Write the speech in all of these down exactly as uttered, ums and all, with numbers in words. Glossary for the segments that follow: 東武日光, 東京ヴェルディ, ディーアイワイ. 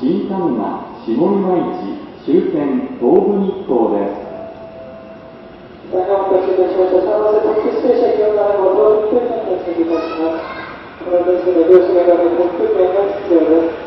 新旦那下今市終点東武日光です。大変お待たせいたしました。サーバー特急列車がご乗車にお願いいたします。この列車の両車側の特急券が必要です。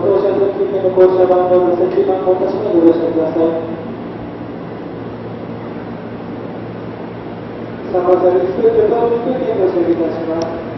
お乗車のお気をつけの降車番号、座席番号確かにご了承ください。参加されるすべての運転をご注意いたします。